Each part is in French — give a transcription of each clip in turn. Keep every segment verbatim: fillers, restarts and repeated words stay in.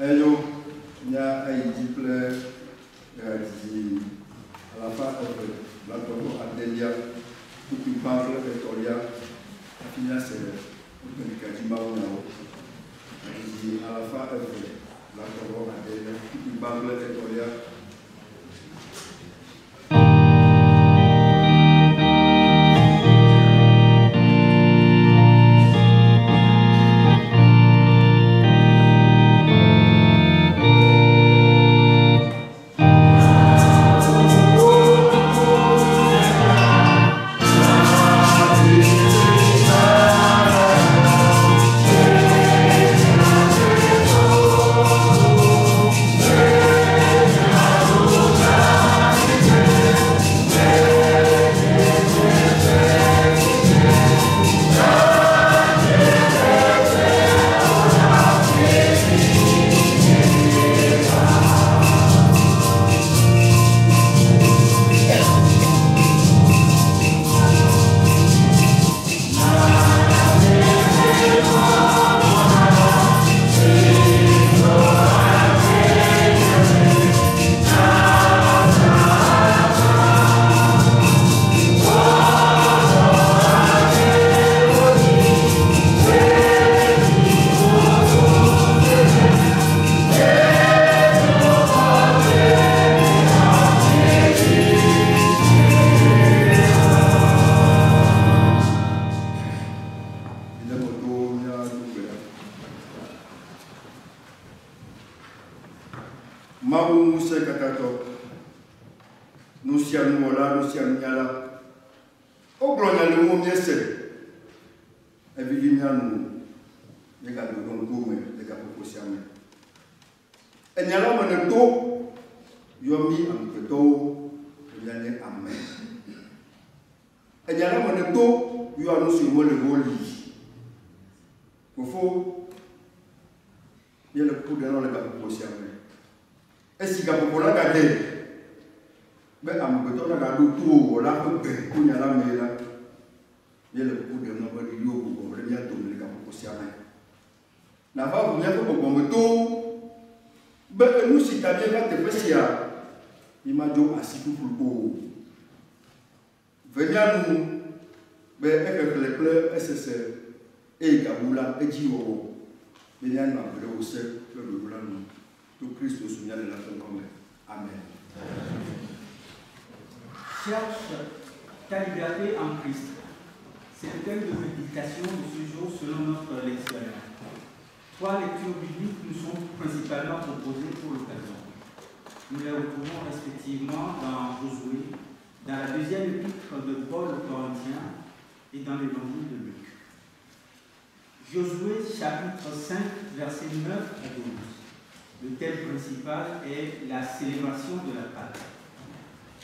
ellos ya hay discípulos a la fin de la torre a Delia, pour qu'il parle de Toria, à finir c'est le Kadima ou Nao. À la fin de la torre à Delia, pour qu'il parle de Toria.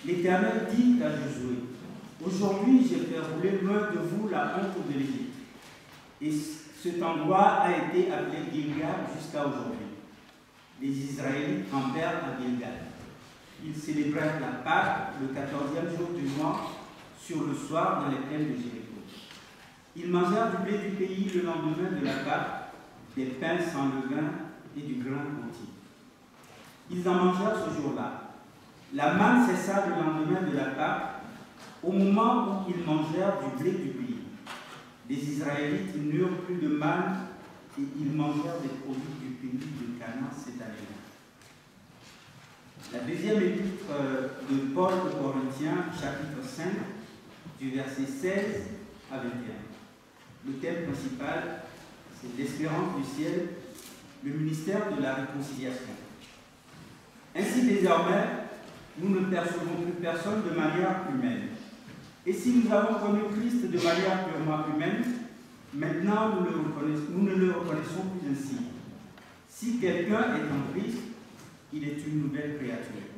L'Éternel dit à Josué, « Aujourd'hui, j'ai fait rouler loin de vous la honte de l'Égypte. Et cet endroit a été appelé Gilgal jusqu'à aujourd'hui. Les Israélites entrèrent à Gilgal. Ils célébrèrent la Pâque le quatorzième jour du mois sur le soir dans les plaines de Jéricho. Ils mangèrent du blé du pays le lendemain de la Pâque, des pains sans levain et du grain rôti. Ils en mangèrent ce jour-là. La manne cessa le lendemain de la Pâque, au moment où ils mangèrent du blé du pays. Les Israélites n'eurent plus de manne et ils mangèrent des produits du pays de Canaan cette année-là. » La deuxième épître de Paul aux Corinthiens, chapitre cinq, du verset seize à vingt et un. Le thème principal, c'est l'espérance du ciel, le ministère de la réconciliation. Ainsi désormais, nous ne percevons plus personne de manière humaine. Et si nous avons connu Christ de manière purement humaine, maintenant nous, le nous ne le reconnaissons plus ainsi. Si quelqu'un est en Christ, il est une nouvelle créature.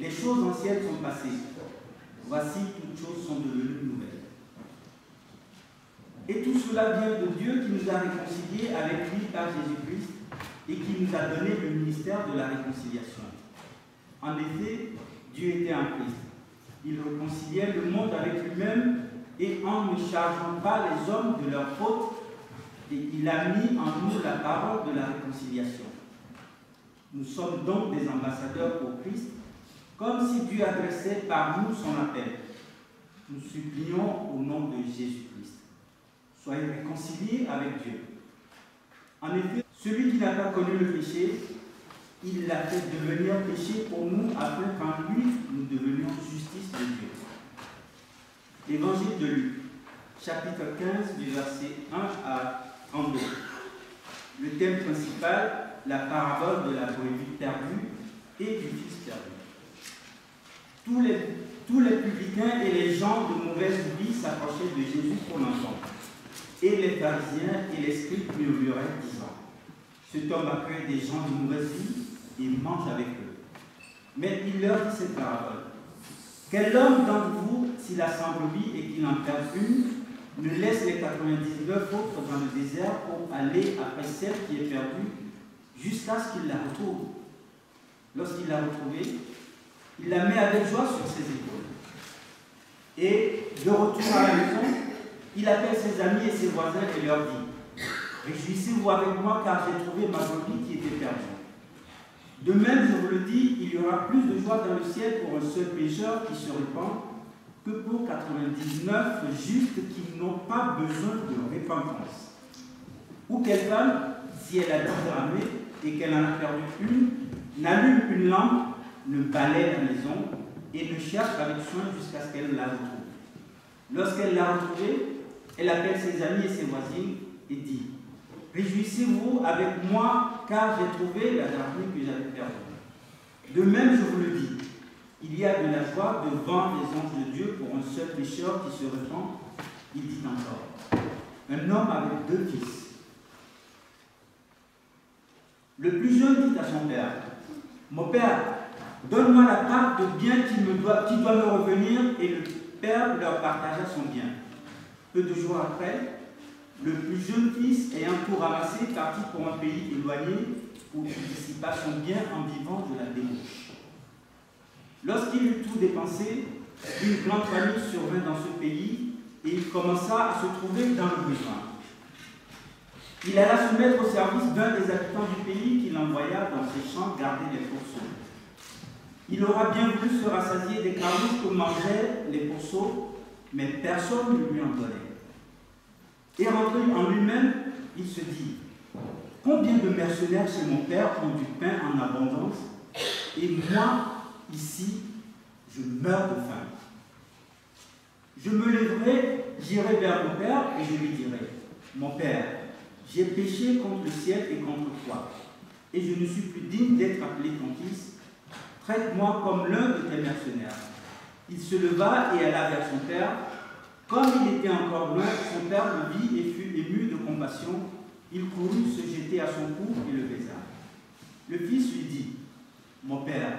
Les choses anciennes sont passées. Voici, toutes choses sont devenues nouvelles. Et tout cela vient de Dieu qui nous a réconciliés avec lui par Jésus-Christ et qui nous a donné le ministère de la réconciliation. En effet, Dieu était en Christ. Il réconciliait le monde avec lui-même et en ne chargeant pas les hommes de leurs fautes, et il a mis en nous la parole de la réconciliation. Nous sommes donc des ambassadeurs pour Christ, comme si Dieu adressait par nous son appel. Nous supplions au nom de Jésus-Christ. Soyez réconciliés avec Dieu. En effet, celui qui n'a pas connu le péché, il l'a fait devenir péché pour nous, afin qu'en lui, nous devenions justice de Dieu. Évangile de Luc, chapitre quinze, du verset un à trente-deux. Le thème principal, la parabole de la brebis perdue et du fils perdu. Tous les, tous les publicains et les gens de mauvaise vie s'approchaient de Jésus pour l'entendre. Et les pharisiens et les scribes murmuraient, disant : cet homme accueille des gens de mauvaise vie et mange avec eux. Mais il leur dit cette parabole : quel homme d'entre vous, s'il a cent brebis et qu'il en perd une, ne laisse les quatre-vingt-dix-neuf autres dans le désert pour aller après celle qui est perdue jusqu'à ce qu'il la retrouve. Lorsqu'il l'a retrouvée, il la met avec joie sur ses épaules. Et, de retour à la maison, il appelle ses amis et ses voisins et leur dit : réjouissez-vous avec moi, car j'ai trouvé ma brebis qui était perdue. De même, je vous le dis, il y aura plus de joie dans le ciel pour un seul pécheur qui se repent que pour quatre-vingt-dix-neuf justes qui n'ont pas besoin de repentance. Ou quelle femme, si elle a déramé et qu'elle en a perdu une, n'allume une lampe, ne balaye la maison et ne cherche avec soin jusqu'à ce qu'elle la retrouve. Lorsqu'elle l'a retrouvée, elle appelle ses amis et ses voisines et dit : réjouissez-vous avec moi, car j'ai trouvé la brebis que j'avais perdue. De même, je vous le dis, il y a de la joie devant les anges de Dieu pour un seul pécheur qui se repent. Il dit encore : un homme avec deux fils. Le plus jeune dit à son père : mon père, donne-moi la part de bien qui, me doit, qui doit me revenir, et le père leur partagea son bien. Peu de jours après, le plus jeune fils, ayant tout ramassé, partit pour un pays éloigné où il dissipa son bien en vivant de la débauche. Lorsqu'il eut tout dépensé, une grande famine survint dans ce pays et il commença à se trouver dans le besoin. Il alla se mettre au service d'un des habitants du pays qui l'envoya dans ses champs garder les pourceaux. Il aura bien voulu se rassasier des granuges que mangeaient les pourceaux, mais personne ne lui en donnait. Et rentré en lui-même, il se dit : combien de mercenaires chez mon père ont du pain en abondance, et moi, ici, je meurs de faim. Je me lèverai, j'irai vers mon père, et je lui dirai : mon père, j'ai péché contre le ciel et contre toi, et je ne suis plus digne d'être appelé ton fils. Traite-moi comme l'un de tes mercenaires. Il se leva et alla vers son père. Comme il était encore loin, son père le vit et fut ému de compassion. Il courut se jeter à son cou et le baisa. Le fils lui dit : mon père,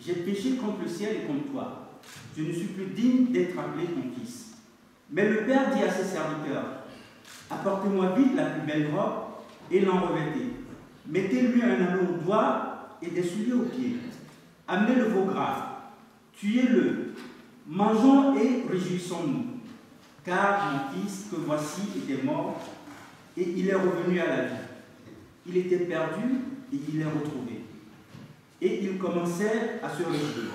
j'ai péché contre le ciel et contre toi. Je ne suis plus digne d'être appelé ton fils. Mais le père dit à ses serviteurs : apportez-moi vite la plus belle robe et l'en revêtez. Mettez-lui un anneau au doigt et des souliers aux pieds. Amenez le veau gras, tuez-le, mangeons et réjouissons-nous. Car mon fils que voici était mort, et il est revenu à la vie. Il était perdu, et il est retrouvé. Et il commençait à se réjouir.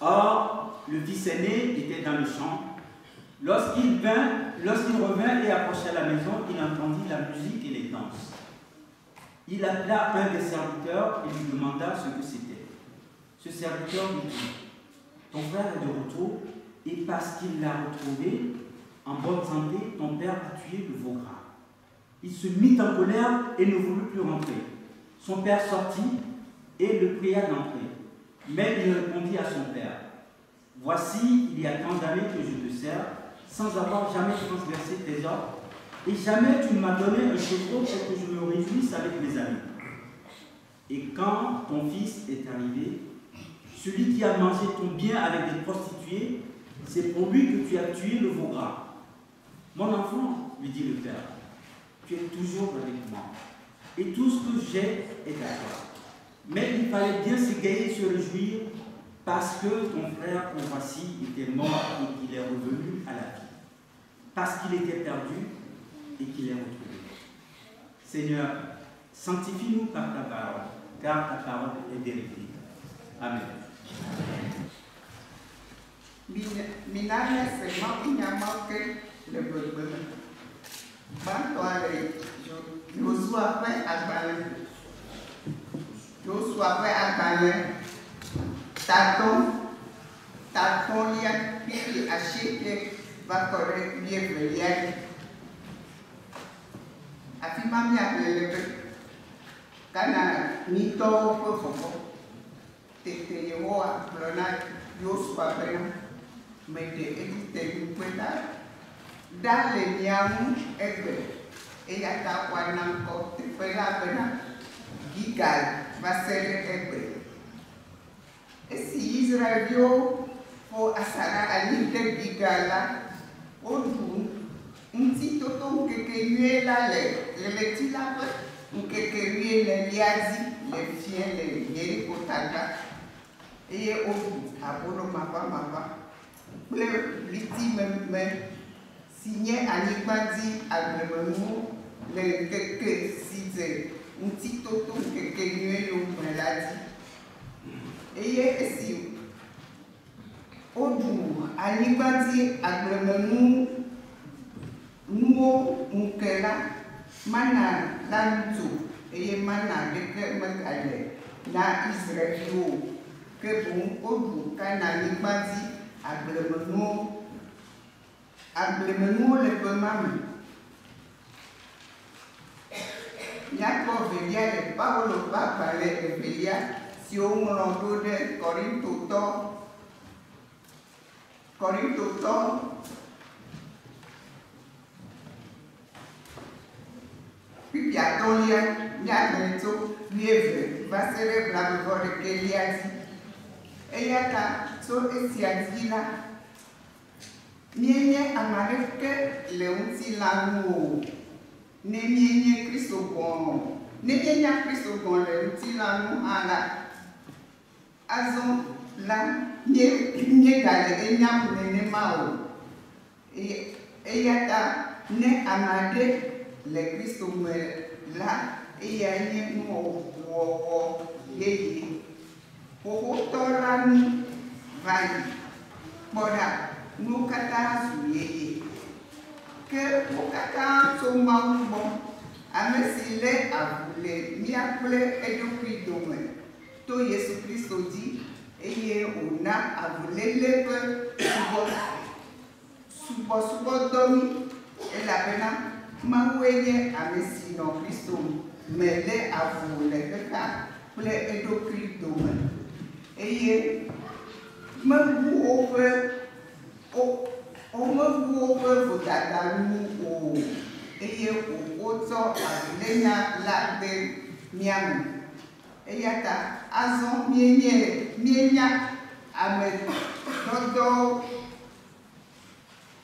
Or, le fils aîné était dans le champ. Lorsqu'il vint, lorsqu'il revint et approcha la maison, il entendit la musique et les danses. Il appela un des serviteurs et lui demanda ce que c'était. Ce serviteur lui dit : ton frère est de retour, et parce qu'il l'a retrouvé en bonne santé, ton père a tué le veau gras. Il se mit en colère et ne voulut plus rentrer. Son père sortit et le pria d'entrer. Mais il répondit à son père : voici, il y a tant d'années que je te sers, sans avoir jamais transversé tes ordres, et jamais tu ne m'as donné un chapeau pour que je me réjouisse avec mes amis. Et quand ton fils est arrivé, celui qui a mangé ton bien avec des prostituées, c'est pour lui que tu as tué le veau gras. Mon enfant, lui dit le père, tu es toujours avec moi, et tout ce que j'ai est à toi. Mais il fallait bien s'égayer et se réjouir, parce que ton frère, que voici, était mort et qu'il est revenu à la vie, parce qu'il était perdu et qu'il est retrouvé. Seigneur, Santifie-nous par ta parole, car ta parole est vérifiée. Amen. Mi nombre es Mauti le Bourbon. Yo soy Albalé. Yo soy Albalé. Tato, Tatonia, Pili, Achille, Vacoré, Bienvenier. Afirma mi abuelo. Cana, ni todo por favor. Te llevó a clonar Dios papel, me te en cuenta, dale ni a un héroe. Ella está guardando, te fue la pena, Gigal va a ser el héroe. Ese Israel vio por asara al de Gigala, por un sitio todo que que la le, le metí la puerta. Que quería le liazi, le fien, le viene por tanga. Y yo, abuelo, mamá, mamá. Le liti me signé a Nipadi, a mi mamá, le que si de un tito que quería yo me la di. Y yo, si, odu, a Nipadi, a mi mamá, no, un que la. Mana lanzu, ella mana de que me calle, la Israel, que un odu cananimati, ablemenu, ablemenu le pemami. Ya por veía el Pablo Papa le veía si un rondo de Corinto to, Corinto to. Puis bientôt, il y a bientôt neuf va célébrer la victoire de Kélias. Et il y a ça, sur ici à Zila. Mienne à Marek, Léon Silano. Ne mienne Christ au bon. Ne mienne à Christ au bon, Léon Silano à la. Azon, la, nie gale, et niam ne mao. Et il y a ça, ne à Marek. Le Cristo me la y ahí no hubo ley. Hubo toran vai. Mora, nunca está su ley. Que nunca está su mambo. A mí si le hablé, mi hablé, el oculto me. Tú Jesucristo di, ella una hablé le pe, subo, subo, domi, el apenas. Mahuelle a mesino Cristo, me le avule peca, ple edo Cristo. Eye, me vuove, o, o me vuove votadamu o, eye o oto avulena la de miami. Eya ta azon mienye, mienya ame dodo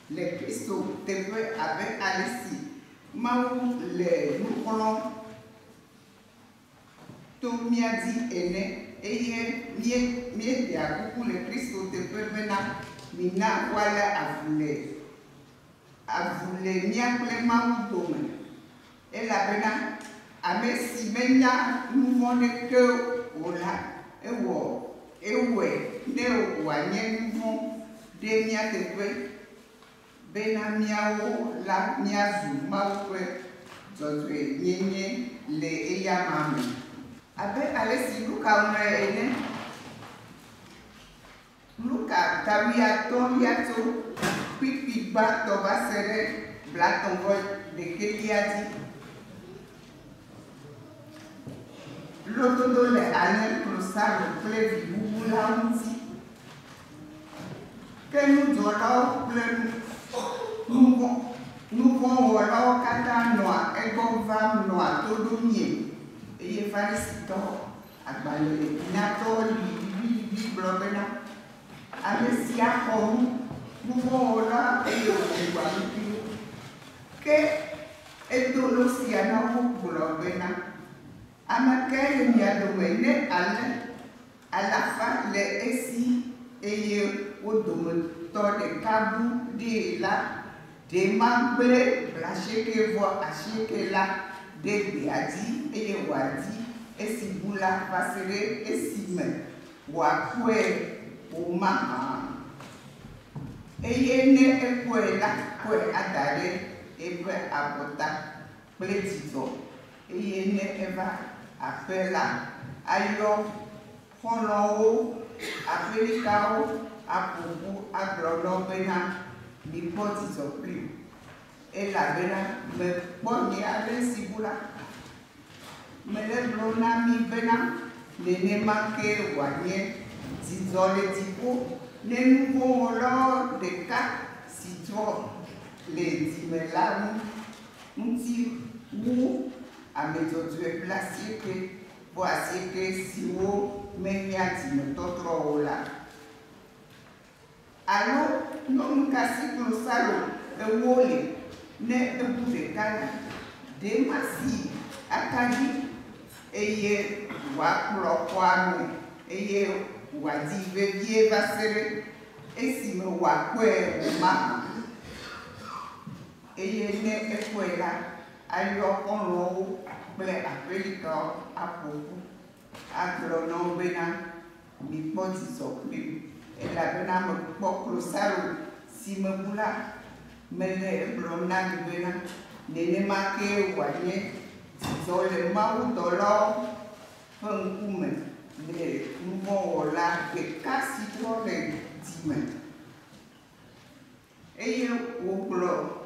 le Cristo te ve avec Alessi. Maou le moukolon, tout miadi ene, eye mie mie ya kuku le Christo te pevena, mina wala avule, avule miakle maou tome. El abena, ame si menya mouvone ke ola, ewo, ewe, ne wanye mouvon, de mia te pe. Bena miao la miazu maue zotwe nyenye le eya mami. Abe alesi luka una ene. Luka tawia tolia to pipi bato basere blatongoy de keliati. Lotondo le ane prosa le plevi bubula unzi. Kenu zolao plenu. Nous pouvons voir Kata noir, un convoi noir, tout le monde. Et il fallait s'y tordre. Il a tordé, il a bloqué. Avec si à fond, nous pouvons voir et nous pouvons voir. Que est tout le ciel à vous bloqué. À ma caille, il y a dominé à la fin, les essis et au domaine. De cabou de la de mambre, la cheque voix, la cheque la de biadi, ele wadi esibula basere esime wakwe omaha eyene ekwela kwe adare ekwe abota pletito eyene eva apela ayo kono afrika o apupu agrolo bena nipotito pli ela bena me poni abesibula me le blona mi bena nene make wanye zizole tipo ne nouveau lord de quatre citron les dimelam mti ou a metodue placier que voici que si vous meniati metotro ola alors non kasi pour salon de wole ne tout de cana de masi akadi eye wakro kwanu eye wadi vevie basere esime wakwe ma eye ne ekwela ayo onro ple apelika apoku agrono bena mi poti sokpi ela bena mo pokro saru simabula mele blona bena nene make wanye zole mau dolo fungume le mola que casi trole dime eye oglo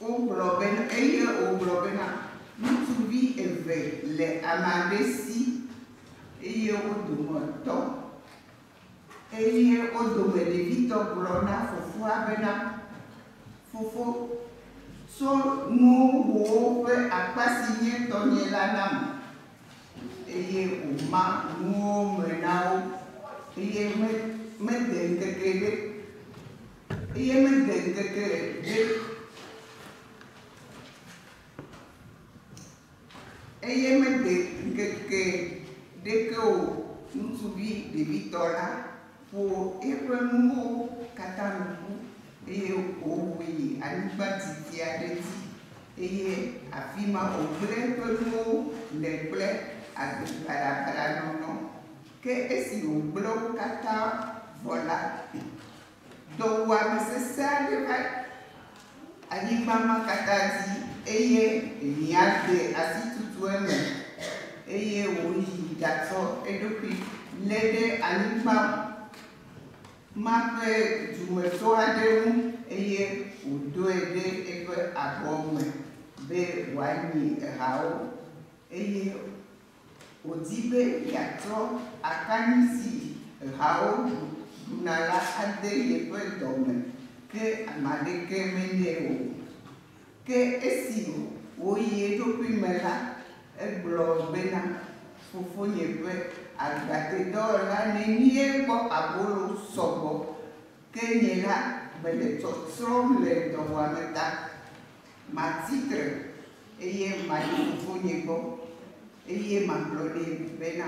oglo bena eye oglo bena Mutubi eve le amadesi eye odomoto eye odomelevito blona fofo abena fofo so no wo pe apasinye tonyela nam eye uma no menao eye me me dente que eye me dente que ella me dijo que de que no subí de Vitola por el nuevo catálogo de Owi, Anibatitia de ti, ella afirma o breve le ple a para para no que es un blog catá volátil. Doa necesario para animar catati, ella ni hace así tu eye oyi dato edopi lede anipa mape jumeto ademu eye odo ede ebe agome be wani hao eye odibe yato akanisi hao dunala ade ebe dome ke amadeke meneo ke esi oyi edopi mela el blog bena fofo yepe albatedor la nenie bo abolo sobo kenyela bele tsotsom le doameta matitre eye mali fofo yebo eye mablone bena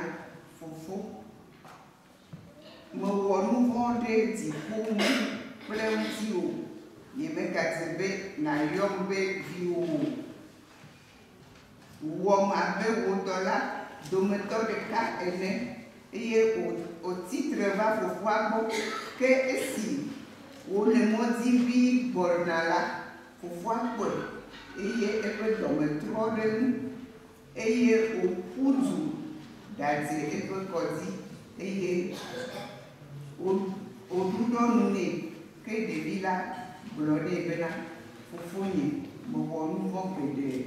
fofo mo wonu vonde ti kumu pleutio yebe katebe na yombe viu uom abe udola dometo de ka ene eye o titre va fofo que esi o le modi bi bornala fofo ko eye ebe dometro de eye o pudu dati ebe kodi eye o dudo ne que de vila blode bena fofo ni mo wonu mo pede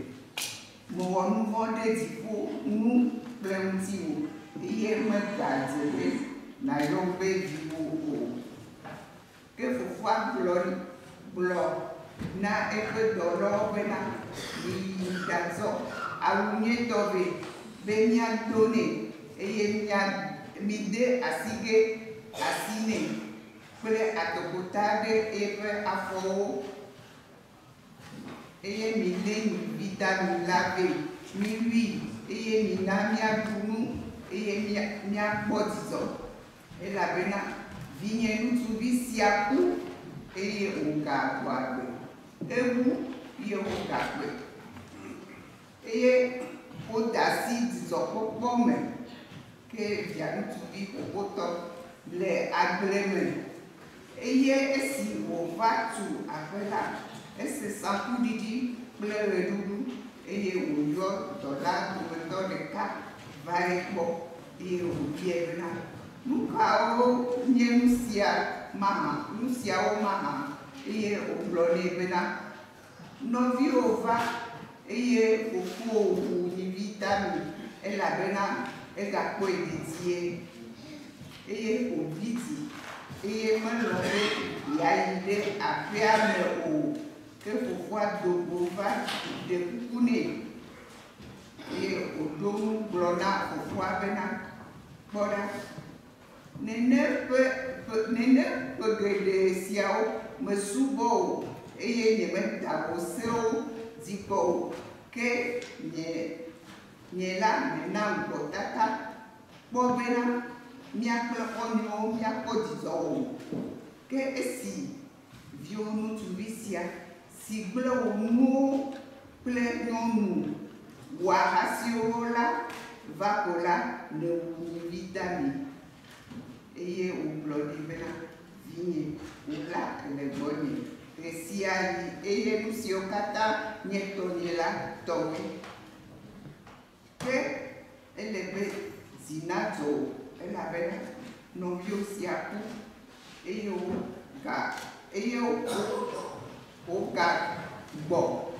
Mwa mvonde dipo nu plemtiwo iye mtadze na yombe dipo o ke fufwa blori blo na efe dolo bena idazo alunye tobe benya done iye nya mide asige asine pele atokotade efe afo eye mi leni vitamine la ve mi wi eye mi na mi adunu eye mi mi apodizo ela bena vinye nutu bi siaku eye o ka kwabe ewu ye o ka kwabe et aux acides hommes que viennent du bout les agréments. Et si on va tout après là, et c'est ça pour dire pleurez nous et on y a dans la dans le cas va et quoi et on vient là. Nous avons nous a maha nous a maha et on pleure là. Nos vies va et au fond une vitamine et la bena et la quoi dédiée et au vide et maintenant il y a une idée à faire mais au que pour voir de bouvard de couner et au don blona pour voir bena voilà nene peut nene peut de siao me subo et ne met à bosser digo que ni la ni la botata bobera mi aclonio mi acodizo que si vio no tuvicia si blo mu ple no wa hasiola va cola le vitamine et un blo di bena vigne ou la le bonne que si hay ella lució cata ni esto ni la tome que el bebé sinato el la vena no vio si apu ello ga ello o ga bo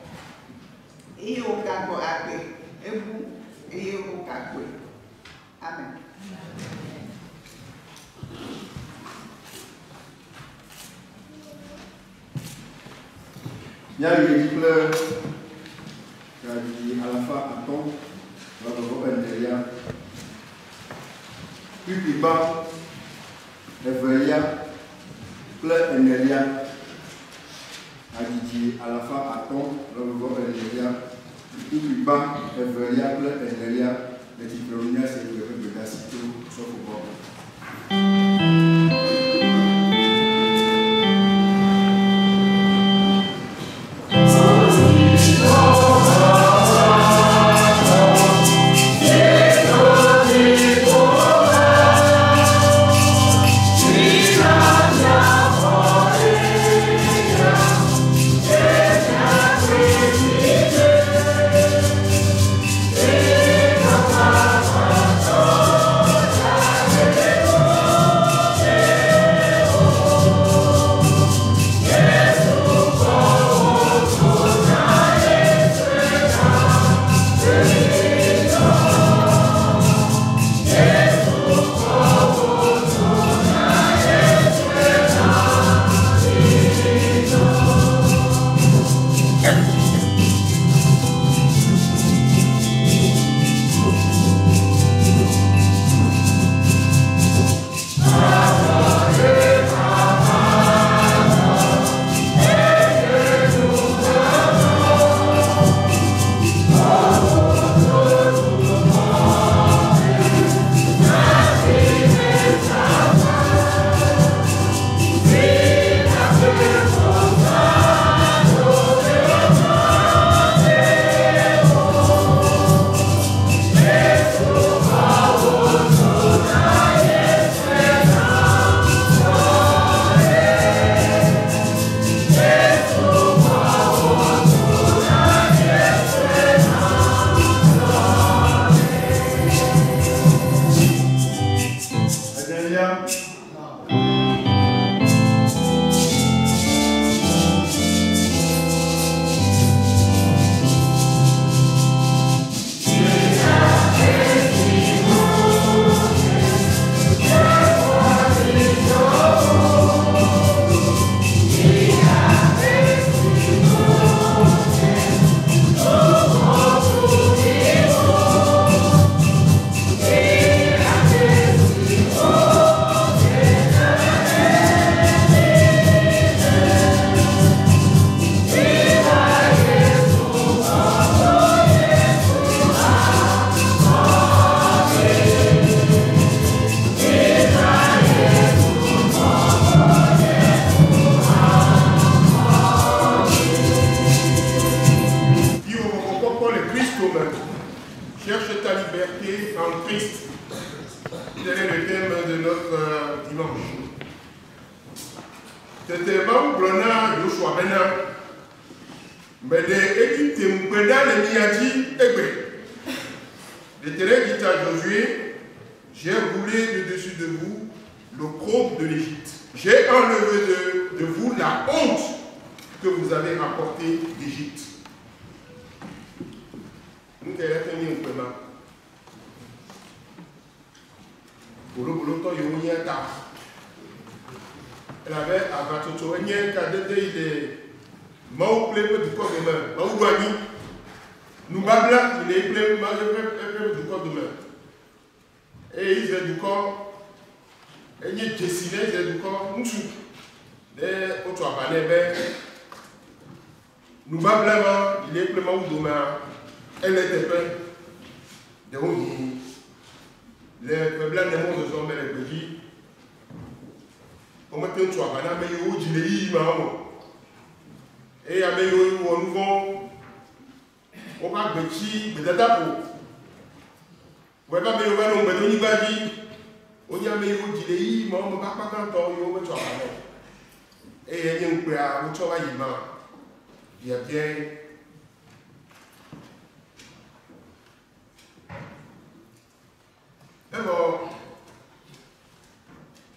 ello ga bo ate ebu ello ga kwe amen. Il y a une fleur qui a dit à la fin à ton, va te revenir. Puis il va, elle veille, pleure et ne rien. A dit à la fin à ton, va te revenir. Puis il va, elle veille, pleure et ne rien. Les diplômés, c'est le rêve de la cité, sauf au bord. Oh, Cherche ta liberté en Christ. Tel est le thème de notre dimanche. Tete bam blona Joshua bena. Bede eki tembeda le miyaji egbe. De tere dit à Josué, j'ai roulé de dessus de vous le groupe de l'Égypte. J'ai enlevé de, de vous la honte que vous avez apportée d'Égypte. Nous t'avons tenu au préma. Pour le bouloton, il y a un taf. Elle avait avaté tout un yen cadet de Mao plebe du corps de main. Mao douani. Nous babla, il est plebe du corps de main. Et il est du corps. Et il est dessiné, il est du corps. Nous sommes. Et autres abanébés. Nous babla, il est plebe du corps. Elle était pleine de honte. Les problèmes des mondes sont les petits. On m'a dit, tu as un abeille où tu l'es, maman. Et abeille où on nous vend. On m'a petit, mais d'attaque. On m'a dit, on va dire, on y a abeille où tu l'es, maman, on va pas t'entendre, on va te faire. Et elle dit, on peut avoir un travail, maman. Il y a bien. Alors,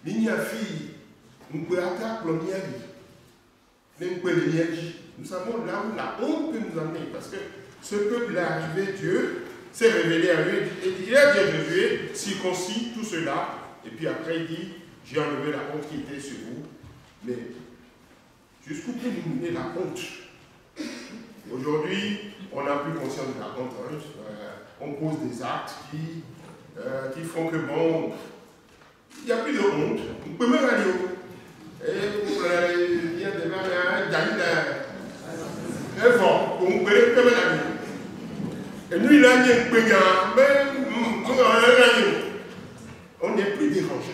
les filles, nous pouvons attaquer le mien. Nous savons là où la honte que nous amène. Parce que ce peuple est arrivé, Dieu s'est révélé à lui. Et il a bien révélé, circoncis tout cela. Et puis après, il dit, j'ai enlevé la honte qui était sur vous. Mais jusqu'où peut éliminer la honte? Aujourd'hui, on n'a plus conscience de la honte. Euh, on pose des actes qui. Euh, qui font que bon, il n'y a plus de honte, on peut même aller au. Et pour les liens de mariage, il y a un vent, on peut même aller. Et nous, il y a un pégat, mais on n'est plus dérangé.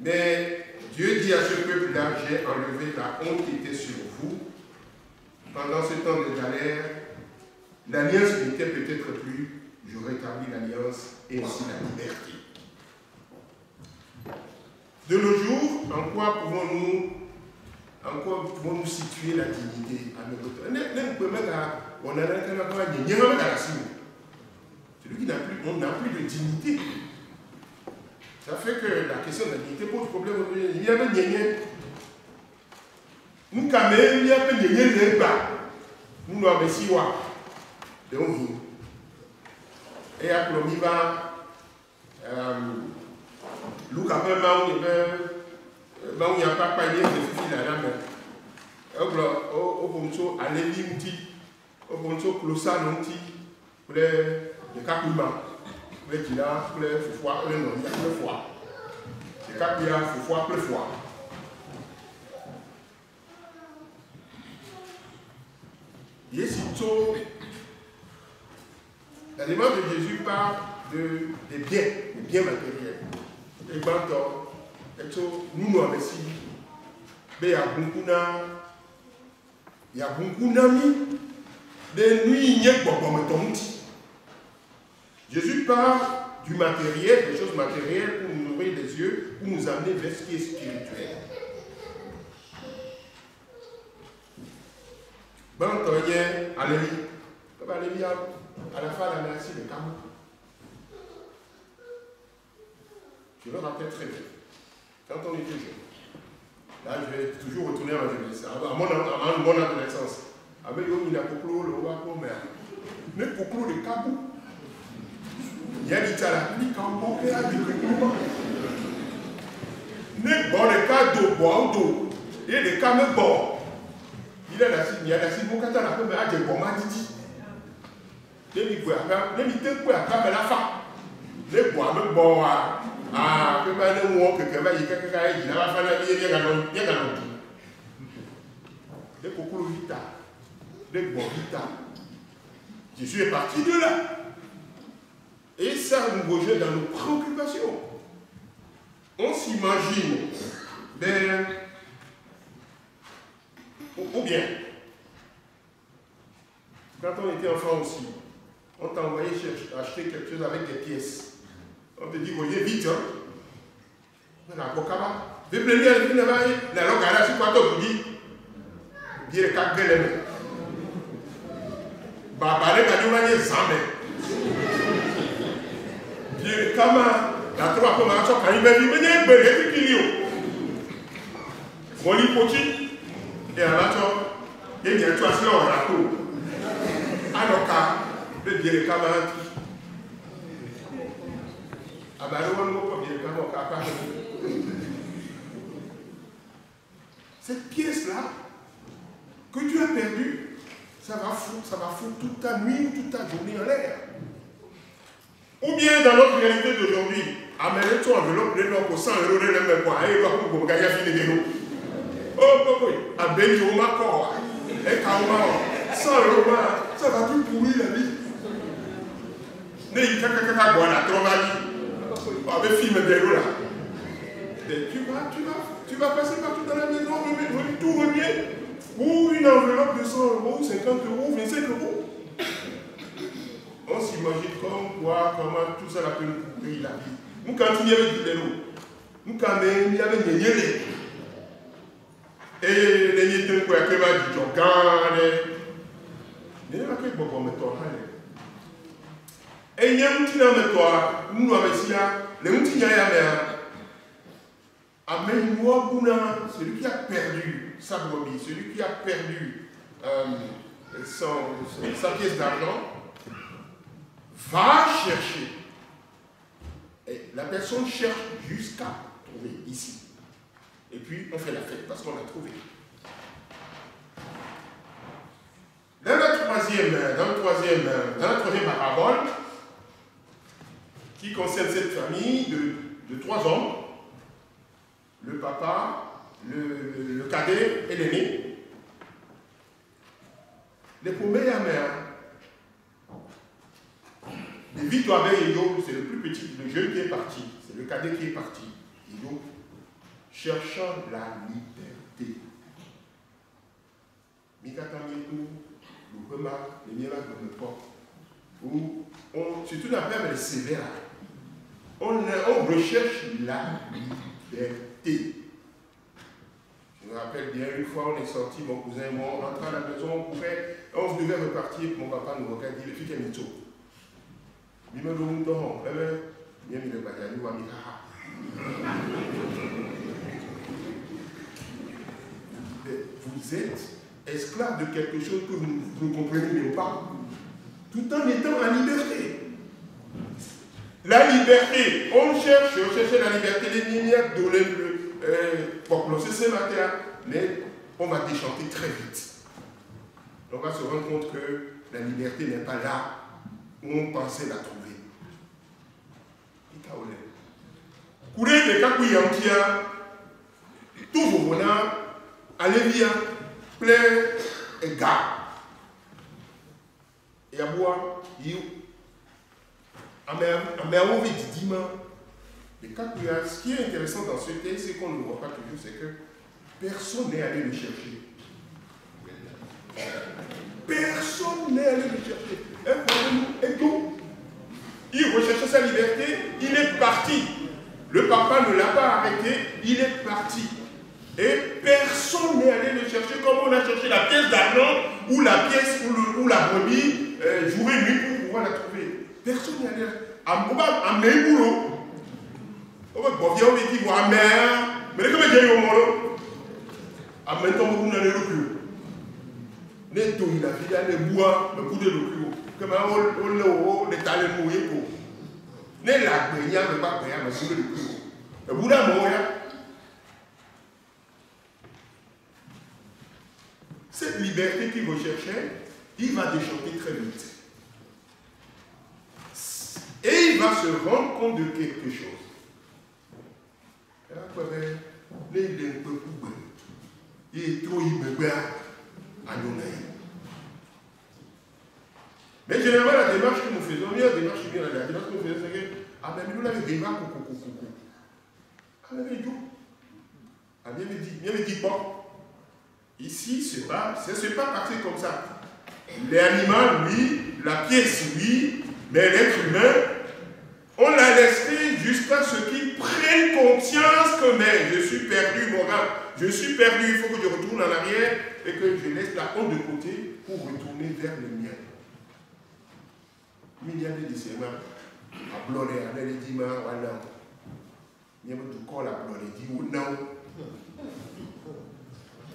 Mais Dieu dit à ce peuple-là, j'ai enlevé la honte qui était sur vous pendant ce temps de galère. L'alliance n'était peut-être plus, je rétablis l'alliance et aussi la liberté. De nos jours, en quoi pouvons-nous en quoi pouvons-nous situer la dignité à notre hauteur? Celui qui n'a plus, on n'a plus de dignité. Ça fait que la question de la dignité pose problème. Il y avait gagné. Nous, quand même, il y avait gagné le débat. Nous, nous avons si loin. Et à Clomiba, Luca Pemba, où il n'y a pas payé de fil à la main. Au Ponto, à l'Elimti, au Ponto, Closanti, pour les Kakuma, pour les Kila, pour les Foufois, pour les Noms, pour les Foufois. Les Kakula, Foufois, pour les Foufois. Il est surtout. La demande de Jésus parle de, des biens, des biens matériels. Et quand nous nous avons ici, il y a beaucoup d'âmes, il y a beaucoup d'amis, des nuits, il y a beaucoup d'hommes. Jésus parle du matériel, des choses matérielles pour nous nourrir les yeux, pour nous amener vers ce qui est spirituel. Quand il y a alléluia. À la fin, la merci de Camus. Je le rappelle très bien. Quand on était jeune, là je vais toujours retourner à ma jeunesse, à mon adolescence. Avec l'homme, il a conclu le roi pour mère. Mais pour conclure le Camus, il y a dit à la pluie quand mon père a dit que nous manquons. Mais bon, le cas d'eau, bon, d'eau, et le cas me bon. Il a la cible, il y a la cible, mon cata, la première, il y a des bons matins. Demi quoi, demi te quoi, quand elle a faim, les bois me bon ah ah que ben on que que ben il quelque chose il a faim la vie bien galant bien galant. Les cocolos vita, les bois vita. Jésus est parti de là et ça nous rejette dans nos préoccupations. On s'imagine, ben ou bien. Quand on était enfant aussi, on t'envoyait acheter quelque chose avec des pièces. On te dit, voyez vite, hein. On a un bocaba. Vous prenez un film là-bas, la langue à la suite, on vous dit, dire le cap de l'aimer. Babaré, t'as dit, on a dit, jamais. Dire le cama, la trois commençons, quand il m'a dit, mais il y a un bel qui est mon lipoti, et un matin, il y a une situation en raccour. Alors, quand le bien le cama, à Barou, on peut bien le cama, on peut bien le cama. Cette pièce-là, que tu as perdue, ça va foutre, ça va foutre toute ta nuit, toute ta journée en l'air. Ou bien dans notre réalité d'aujourd'hui, amène ton enveloppe de l'or pour cent euros de l'homme pour aller voir pour gagner un filet de l'eau. Oh, oh, oh, à Benjoma, corps, et Kaoma, cent euros, ça va tout pourrir la vie. Mais il y a quelqu'un qui a la trombalie. Avec film de l'eau là. Et tu vas, tu vas, tu vas passer partout dans la maison, tout revient, ou une enveloppe de cent euros, cinquante euros, vingt-cinq euros. On s'imagine comme quoi, comment tout ça la peut nous couper la vie. Nous, quand il y avait du vélo, nous, quand il y avait des niais, et les niais de quoi, que va du jogan, les niais, que bon, mais toi, et il y a un petit nom de toi, nous, avec ça, les outils, il y a un. Amen, moi, Bouna, celui qui a perdu sa brebis, celui qui a perdu euh, son, son, sa pièce d'argent, va chercher. Et la personne cherche jusqu'à trouver ici. Et puis, on fait la fête parce qu'on l'a trouvé. Dans la troisième, dans la troisième, dans la troisième parabole, qui concerne cette famille de, de trois hommes, le papa, le, le cadet et l'aîné. Les premiers amers, les Victoire et Ido, c'est le plus petit, le jeune qui est parti, c'est le cadet qui est parti. Ido, cherchant la liberté. Mikatamiku, le remarque, les miracles de l'époque, où on, surtout la peur, elle est sévère. On, on recherche la liberté. Je me rappelle bien, une fois on est sorti, mon cousin et moi, on rentre à la maison, on courait, on devait repartir, mon papa nous regarde, il dit, le fils est mito. Il me donne un il me dit, il va vous êtes esclave de quelque chose que vous ne comprenez même pas, tout en étant en liberté. La liberté, on cherche, on cherche la liberté, les minières de l'œuvre. Pour clôturer ce matin, mais on va déchanter très vite. On va se rendre compte que la liberté n'est pas là où on pensait la trouver. Courez les kakouyantia, tout vos bonheurs, allez bien, plaire et gars. Et à boire, il Améo vite dimanche. Et ce qui est intéressant dans ce texte, c'est qu'on ne voit pas toujours, c'est que personne n'est allé le chercher. Personne n'est allé le chercher. Un problème est tout. Il recherchait sa liberté, il est parti. Le papa ne l'a pas arrêté, il est parti. Et personne n'est allé le chercher comme on a cherché la pièce d'argent ou la pièce ou la brebis, euh, jour et nuit pour pouvoir la trouver. Personne n'est allé à mes boulots. On va voir bien, on va dire, ma mère, mais comment j'ai eu au monde? À maintenant, on a le plus. Les tout, il a dit, les bois, le coup de l'eau. Comment on le talent mouillé pour. Les lacs, il n'y a pas de rien, mais c'est le plus. Le bout d'un mot, cette liberté qu'il recherchait, il va déchanter très vite. Et il va se rendre compte de quelque chose. Mais généralement, la démarche que nous faisons, la démarche que nous faisons, c'est que, ah ben, nous l'avons démarré, coucou, coucou. Ah ben, nous, ah bien, me dit, bien, me dit, bon, ici, c'est pas, c'est pas parti comme ça. Les animaux, oui, la pièce, oui, mais l'être humain, on l'a laissé jusqu'à ce qu'il prenne conscience que mais je suis perdu, mon âme, je suis perdu, il faut que je retourne en arrière et que je laisse la honte de côté pour retourner vers le mien. Mignonne de ses mains, à pleurer, à pleurer, dit ma, à non. Il y a du corps à pleurer, dit ou non.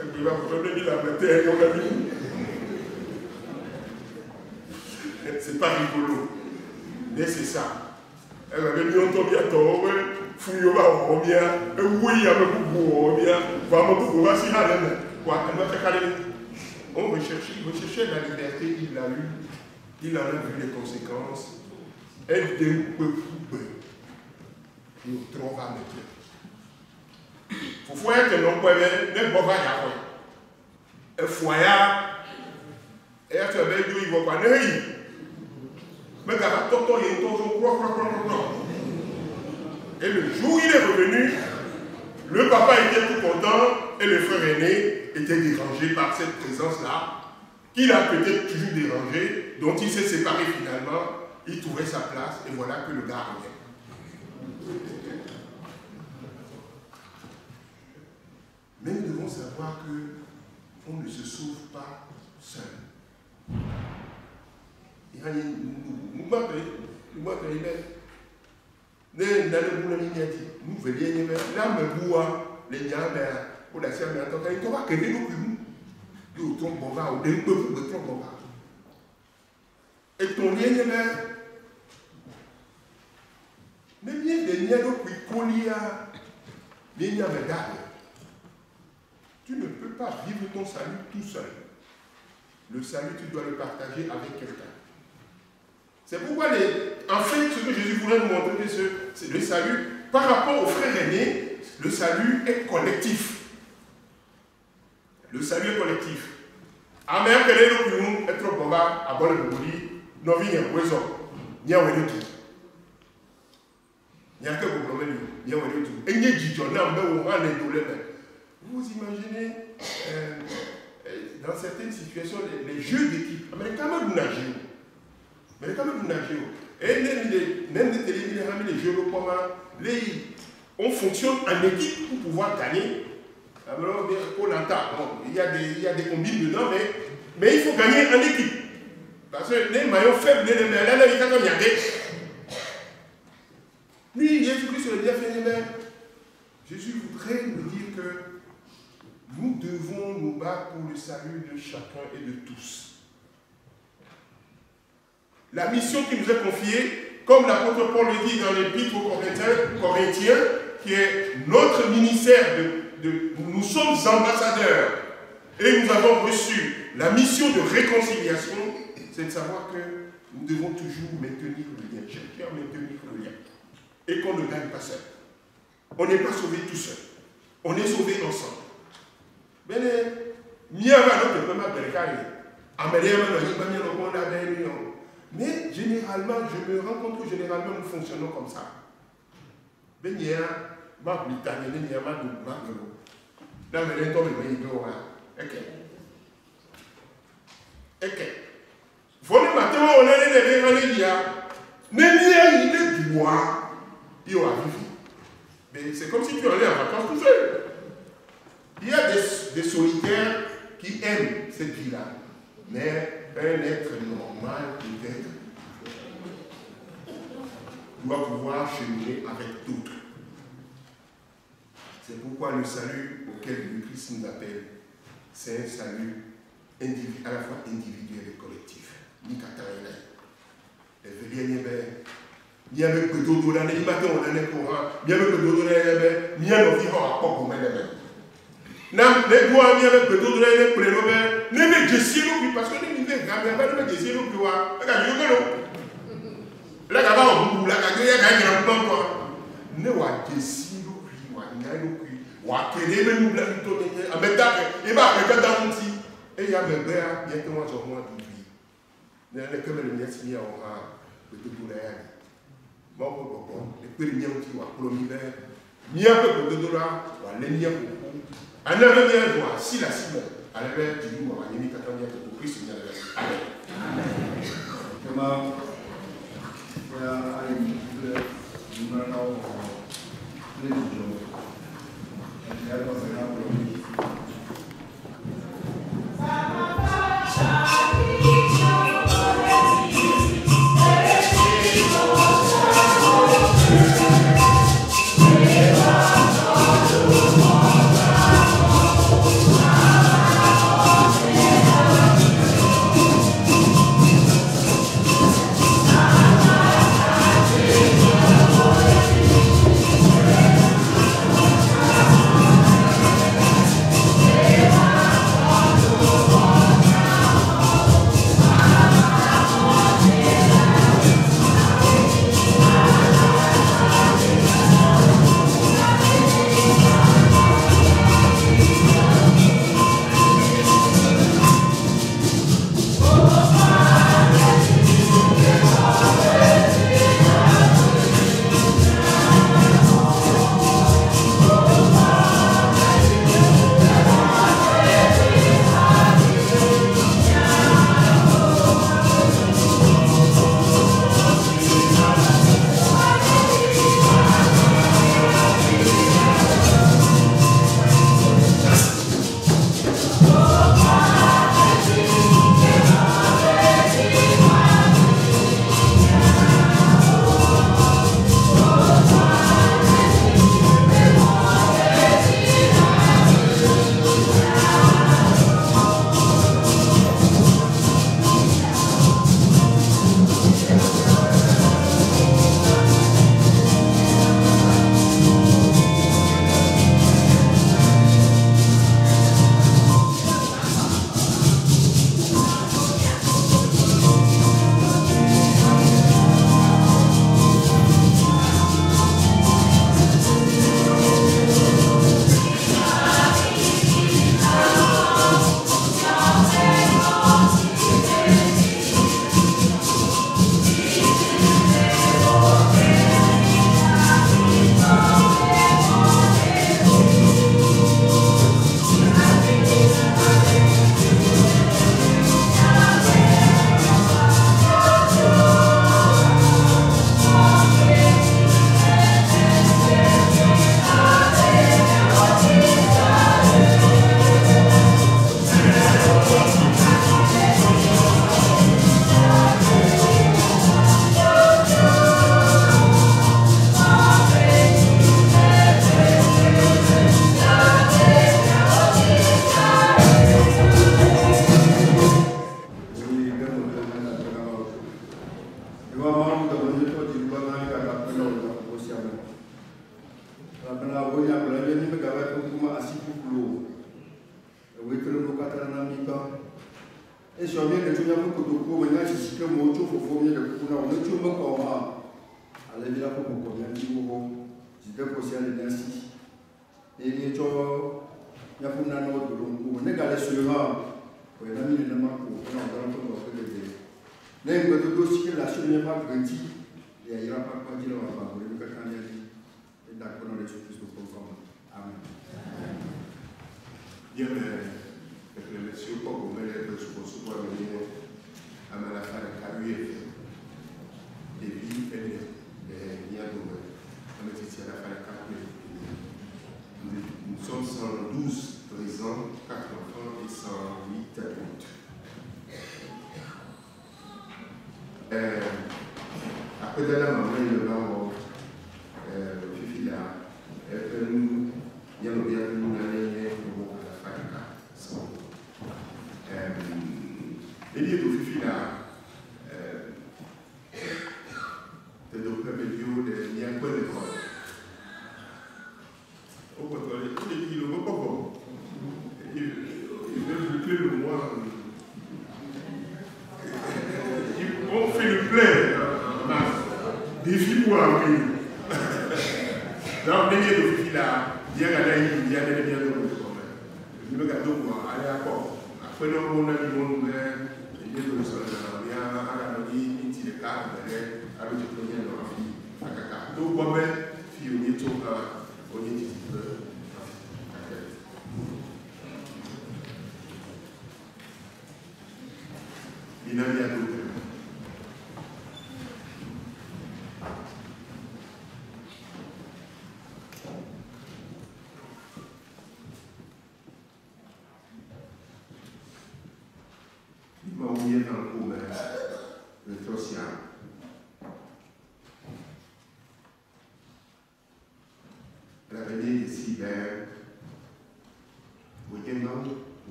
Et puis, il va vous donner la bataille, mon ami. C'est pas rigolo. Mais c'est ça. Elle avait mis un tombe à tort, fouillons à Romia, et oui, avec beaucoup Romia, vraiment beaucoup, voici la même. Quoi, elle m'a fait caler. On recherchait, il recherchait la liberté, il l'a eu, il en a vu les conséquences. Elle déroule, il trouve à mettre. Faut faire que l'on peut même boire à la fois. Et à ce moment-là, il va pas aller. Mais quand tonton est toujours croc croc croc croc. Et le jour où il est revenu, le papa était tout content et le frère aîné était dérangé par cette présence-là, qu'il a peut-être toujours dérangé, dont il s'est séparé finalement. Il trouvait sa place et voilà que le gars revient. Mais nous devons savoir que on ne se sauve pas seul. Il y a un mouvement, il y a un mouvement, il y a un mouvement, il y a un mouvement, il y a un mouvement, il y a un mouvement, il y a un mouvement, il y a un mouvement, et ton lien est là. Mais bien des liens qui collient à tu ne peux pas vivre ton salut tout seul. Le salut, tu dois le partager avec quelqu'un. C'est pourquoi, les, en fait, ce que Jésus voulait nous montrer, c'est le salut. Par rapport aux frères aînés, le salut est collectif. Le salut est collectif. Amen, que les gens qui sont bobas, à bon bouli, non, il y a un oiseau, il y a un oiseau. Il y a un problème, il y a un oiseau. Et il y a du journal, on a des douleurs. Vous imaginez, euh, dans certaines situations, les, les jeux d'équipe, mais les camarades nous nagent. Mais les camarades nous nagent. Et même les, même les télévisions, les jeux de combat, on fonctionne en équipe pour pouvoir gagner. Alors, on entend, il y a des, des combines dedans, mais, mais il faut gagner en équipe. Parce que les maillots faibles, les maillots, les maillots, il y a des. Lui, Jésus-Christ, le bienfaiteur, Jésus voudrait nous dire que nous devons nous battre pour le salut de chacun et de tous. La mission qui nous est confiée, comme l'apôtre Paul le dit dans l'épître aux Corinthiens, qui est notre ministère, de, de, nous sommes ambassadeurs et nous avons reçu la mission de réconciliation. C'est de savoir que nous devons toujours maintenir le lien, chercher à maintenir le lien. Et qu'on ne gagne pas seul. On n'est pas sauvé tout seul. On est sauvé ensemble. Mais généralement, je me rends compte que généralement nous fonctionnons comme ça. Okay. Vole matin on est levé on est là, mais il est droit, il arrive. Mais c'est comme si tu allais en vacances tout seul. Il y a des, des solitaires qui aiment cette vie-là, mais un être normal peut-être doit pouvoir cheminer avec d'autres. C'est pourquoi le salut auquel le Christ nous appelle, c'est un salut individu, à la fois individuel et collectif. Ni Katarina. Et bien, il y a même que d'autres l'année, il m'a dit on est courant, bien que d'autres l'année, il y a nos vivants à propos de même. Non, les bois, il y a même que d'autres l'année pour les robes, ne me décidez parce que les mines, ne me décidez plus, regarde, je veux là, là-bas, on boule, là, il y a un grand plan. Ne va décider plus, il y a un plus, ou à quel est le nous blanc, à mettre, et bah, regarde dans mon petit, et il y a mes bras, bientôt, moi, je vois. Il y a des gens qui ont été en les gens qui ont été il y a des gens qui ont été en train de se faire. Il y a des gens qui ont été en train de se faire. Christian Gemma, where I learned how to do and help us around.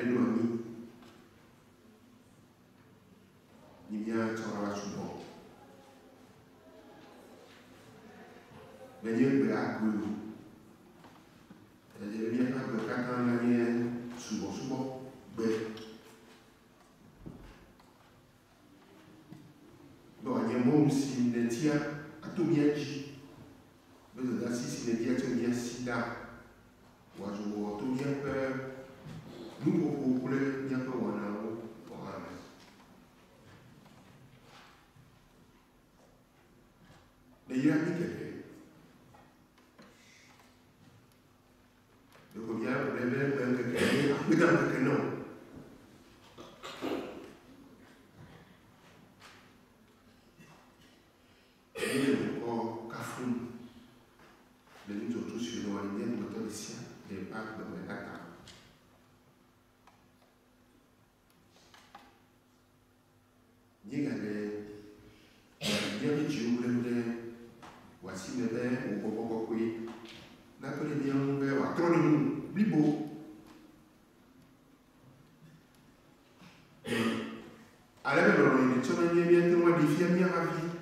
terreno a mí. Niña Chorabachumbo. Venía Veracruz. Ella venía a Veracruz, la niña Subo Subo, ve. No, a niña Mom Sinetia, a tu viaje. Pero así Sinetia tenía Sina. Wajo, tu viaje. Nunca ocurre ni a tu wana. Le llega a mi querer. Luego ya por el ver el que quería, cuidado que no. Y le buscó Cafún. Le dijo tu cielo a India, no te decía, de pacto de gata. Llegale, ya me chivo de. Voici mes verres au Bobococui. N'appelez bien mon verre à Tronimou, Bibo. A la même heure, les chômeurs bien témoins des filles bien ravies.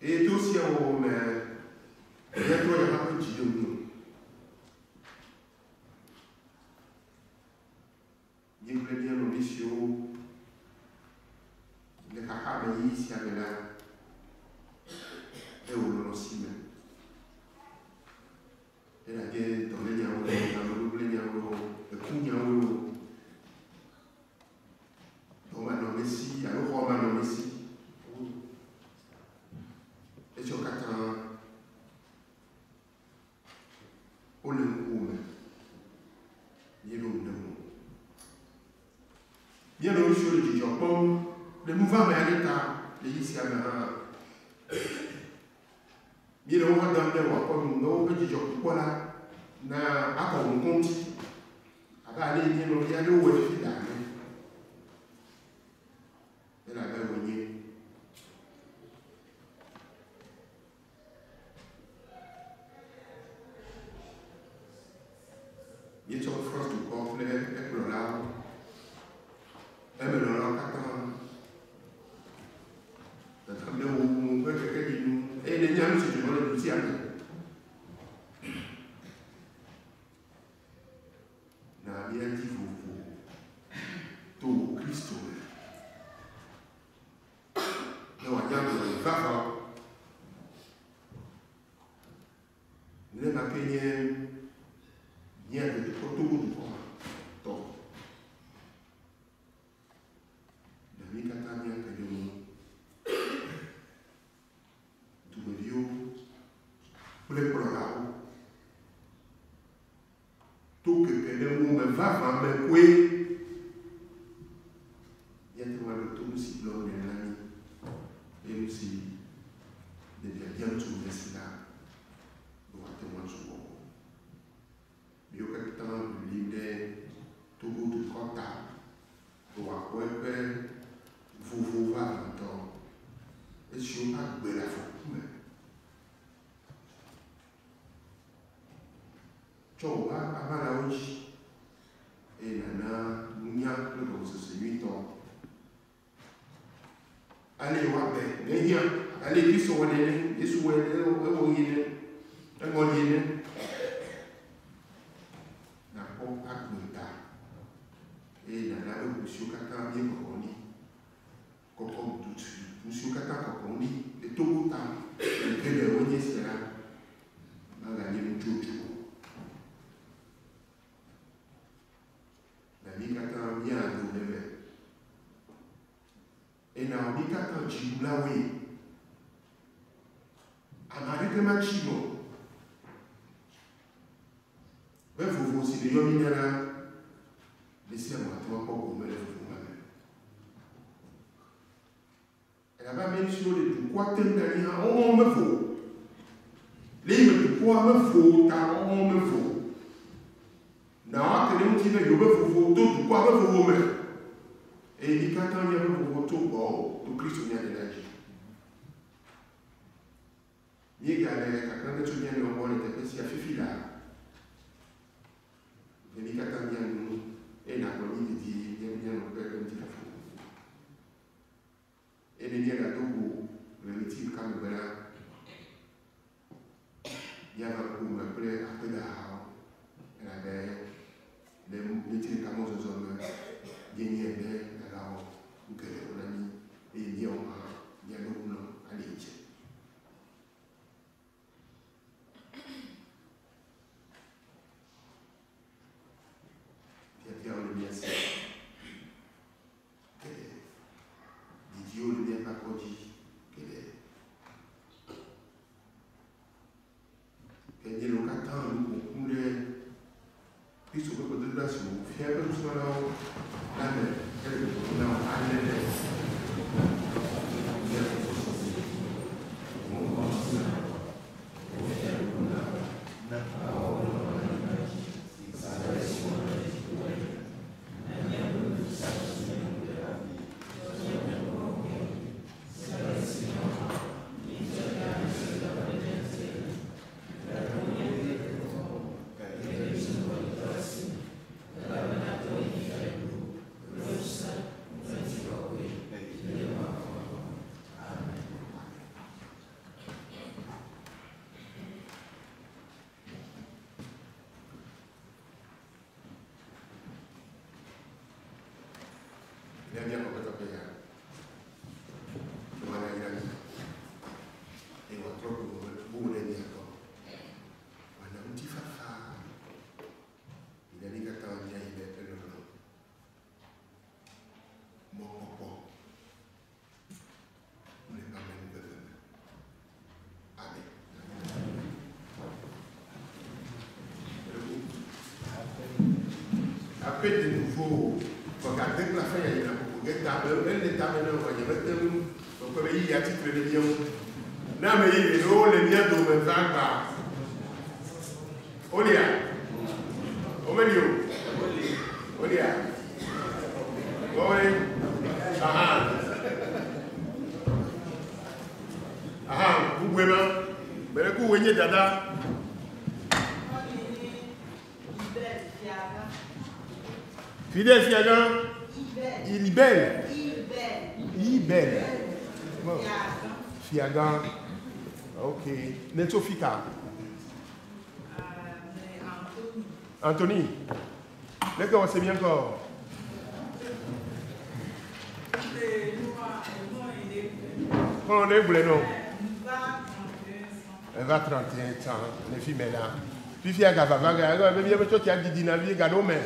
Et tout aussi à Rome, et bien toi, il y a un petit de nous. Bien que bien nos missions, les cacabaïs, il y avait là. Era que tomé ñauro, ñauro, ñauro, escuña ñauro. Toma no me si, a lo joven no me si. Hecho cata. Ole ume. Yelo ume. Bien le monsieur le Japon, le mouvement à l'état, le ici à la. Bien le mouvement dans le Japon, nous avons dit Japon. Na apa unkonti, apa ale ni no ya no wefi da me. Ela ga wonye. Ye to first to go for e ko la. E me lo la ka ta. Ta ta me wo mo ko ke ke ni. E le nyam si mo le ti a. Fifi là. Veni qu'à t'en dire. Nitelikamo zozome yenyebe nalao ukele ulani yenyoma nyaluguno alinche. Tia tia olibia se kele didi olibia pakoji kele kele lokatan ukule Isso foi quando o Brasil fiel nos falou na verdade não há nenhum não mostra o que é o não na aula não sabe se o que é a minha produção se não terá se não terá se não ninguém se dá para dizer para Après de nouveau, regardez que la fin il y a beaucoup de tables, même les tables ne voyaient pas de nous. Donc comme il y a titre de lion, non mais il est là, les liens d'où me va pas. Olia, Omelio, Olia, Olia, Aha, Aha, vous pouvez pas, mais le coup vous voyez dada. Fidel Fiagan, Ibel, Ibel, Fiagan, ok, Netofika, Anthony, d'accord, on sait bien encore. Quand on est boulé, non? Elle va trente et un ans, les filles, mais là. Puis Fiagan va, va, va, va, va, va, toi qui as dit dinavier, gano, mais.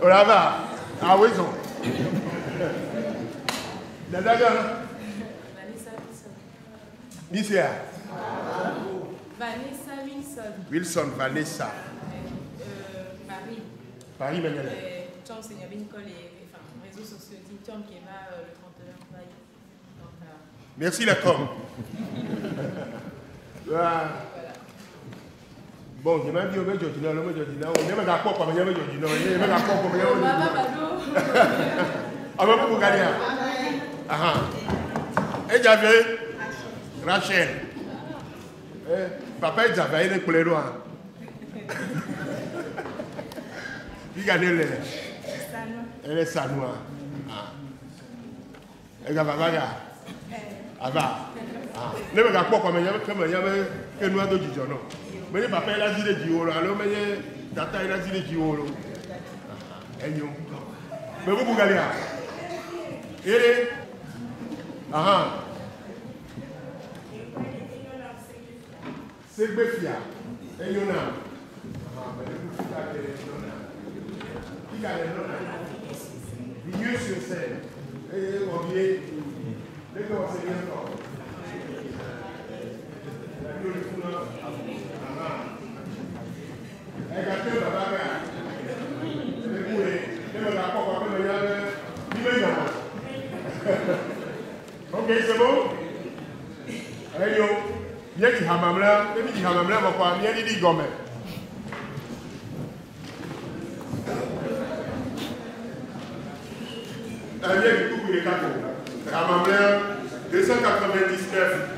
Olha lá, a oito. Dada já. Vanessa. Vanessa Wilson. Wilson Vanessa. Paris. Paris Manuel. Tom Seigneur Nicole et enfin réseaux sociaux Tom qui est là le trente et un mai. Merci la com. Bon, je m'en dis, mais je dis non, mais je dis non, mais je m'accorde pas, mais je dis non, mais je m'accorde pas, mais je dis non. Ah, mais vous regardez. Ah, et j'avais Rachel. Papa, il avait les couleurs noires. Regardez-les. Elle est sanois. Elle va, va, va. Elle va. Ne me raconte pas, mais il y avait que nous avons dit non. Mais le papa il a dit les diolo, alors mais tata il a dit les diolo. Mais vous pouvez aller là. Et ah ah. C'est Befia. Et Yona. Ah mais vous pouvez aller Yona. Il y a Yona. Vieux sur scène. Et on vient. Les gars c'est bien encore. Ok, c'est bon? Allez, yo. Il y a des hammams là. Il y a des hammams là, mon quoi. Il y a des gommes. Il y a des hammams là. deux cent quatre-vingt-dix-neuf.